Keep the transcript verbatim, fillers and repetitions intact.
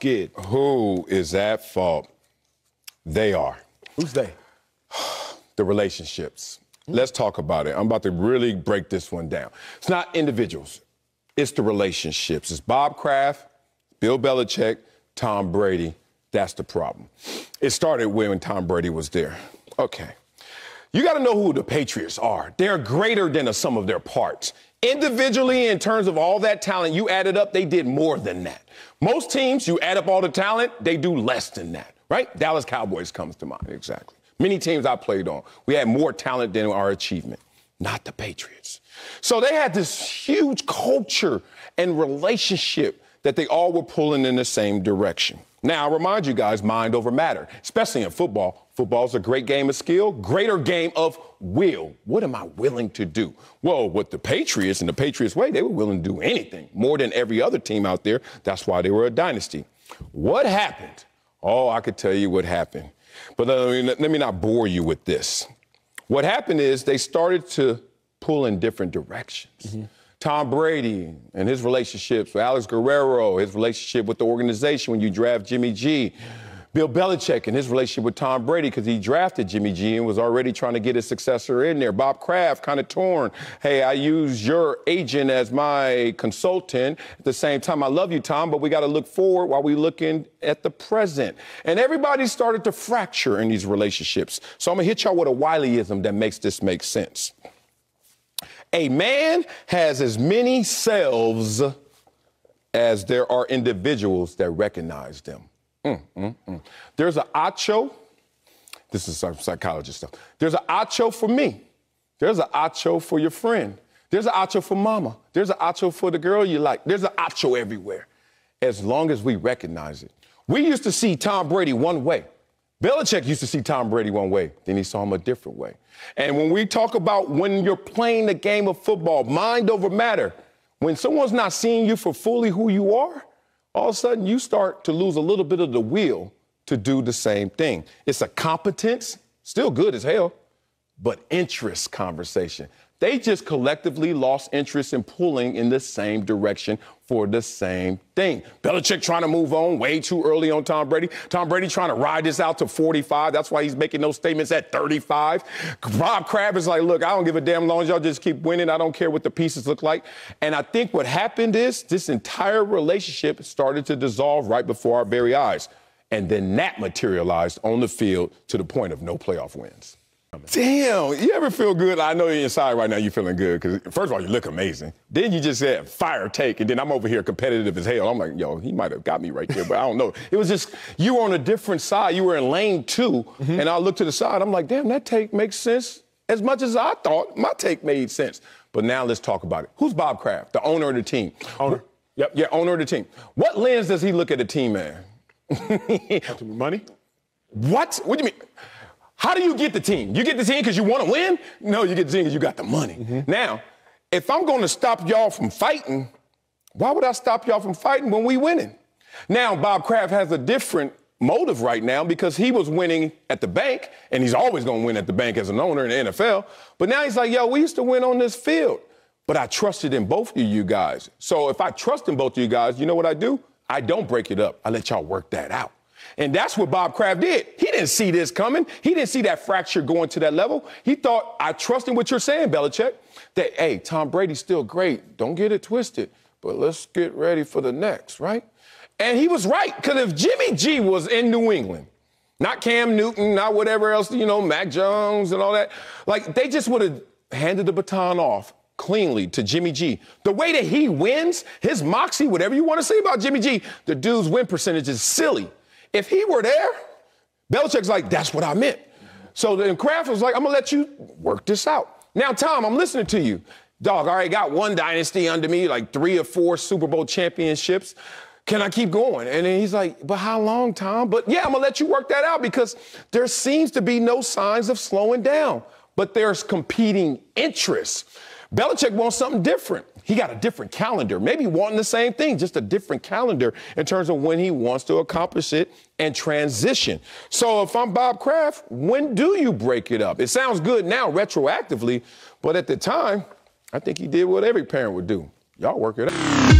Good. Who is at fault? They are. Who's they? The relationships. Mm-hmm. Let's talk about it. I'm about to really break this one down. It's not individuals. It's the relationships. It's Bob Kraft, Bill Belichick, Tom Brady. That's the problem. It started when Tom Brady was there. Okay. You got to know who the Patriots are. They're greater than the sum of their parts. Individually, in terms of all that talent you added up, they did more than that. Most teams, you add up all the talent, they do less than that, right? Dallas Cowboys comes to mind, exactly. Many teams I played on, we had more talent than our achievement, not the Patriots. So they had this huge culture and relationship that they all were pulling in the same direction. Now, I'll remind you guys, mind over matter, especially in football. Football's a great game of skill, greater game of will. What am I willing to do? Well, with the Patriots and the Patriots way, they were willing to do anything, more than every other team out there. That's why they were a dynasty. What happened? Oh, I could tell you what happened. But let me, let me not bore you with this. What happened is they started to pull in different directions. Mm-hmm. Tom Brady and his relationships with Alex Guerrero, his relationship with the organization when you draft Jimmy G. Bill Belichick and his relationship with Tom Brady because he drafted Jimmy G and was already trying to get his successor in there. Bob Kraft, kind of torn. Hey, I use your agent as my consultant. At the same time, I love you, Tom, but we got to look forward while we're looking at the present. And everybody started to fracture in these relationships. So I'm going to hit y'all with a Wileyism that makes this make sense. A man has as many selves as there are individuals that recognize them. Mm, mm, mm. There's an acho. This is some psychologist stuff. There's an acho for me. There's an acho for your friend. There's an acho for mama. There's an acho for the girl you like. There's an acho everywhere, as long as we recognize it. We used to see Tom Brady one way. Belichick used to see Tom Brady one way, then he saw him a different way. And when we talk about when you're playing the game of football, mind over matter, when someone's not seeing you for fully who you are, all of a sudden you start to lose a little bit of the will to do the same thing. It's a competence, still good as hell, but interest conversation. They just collectively lost interest in pulling in the same direction for the same thing. Belichick trying to move on way too early on Tom Brady. Tom Brady trying to ride this out to forty-five. That's why he's making those statements at thirty-five. Bob Kraft is like, look, I don't give a damn as long as y'all just keep winning. I don't care what the pieces look like. And I think what happened is this entire relationship started to dissolve right before our very eyes. And then that materialized on the field to the point of no playoff wins. Damn, you ever feel good? I know you're inside right now, you're feeling good, because first of all, you look amazing. Then you just said, fire take, and then I'm over here competitive as hell. I'm like, yo, he might have got me right there, but I don't know. It was just, you were on a different side. You were in lane two, mm-hmm. and I looked to the side. I'm like, damn, that take makes sense. As much as I thought, my take made sense. But now let's talk about it. Who's Bob Kraft, the owner of the team? Owner. Yep, yeah, owner of the team. What lens does he look at a team at? Money? What? What do you mean? How do you get the team? You get the team because you want to win? No, you get the team because you got the money. Mm-hmm. Now, if I'm going to stop y'all from fighting, why would I stop y'all from fighting when we winning? Now, Bob Kraft has a different motive right now because he was winning at the bank, and he's always going to win at the bank as an owner in the N F L. But now he's like, yo, we used to win on this field, but I trusted in both of you guys. So if I trust in both of you guys, you know what I do? I don't break it up. I let y'all work that out. And that's what Bob Kraft did. He didn't see this coming. He didn't see that fracture going to that level. He thought, I trust in what you're saying, Belichick, that, hey, Tom Brady's still great. Don't get it twisted, but let's get ready for the next, right? And he was right, because if Jimmy G was in New England, not Cam Newton, not whatever else, you know, Mac Jones and all that, like, they just would have handed the baton off cleanly to Jimmy G. The way that he wins, his moxie, whatever you want to say about Jimmy G, the dude's win percentage is silly. If he were there, Belichick's like, that's what I meant. So then Kraft was like, I'm going to let you work this out. Now, Tom, I'm listening to you. Dog, I already got one dynasty under me, like three or four Super Bowl championships. Can I keep going? And then he's like, but how long, Tom? But yeah, I'm going to let you work that out because there seems to be no signs of slowing down. But there's competing interests. Belichick wants something different. He got a different calendar, maybe wanting the same thing, just a different calendar in terms of when he wants to accomplish it and transition. So if I'm Bob Kraft, when do you break it up? It sounds good now retroactively, but at the time, I think he did what every parent would do. Y'all work it out.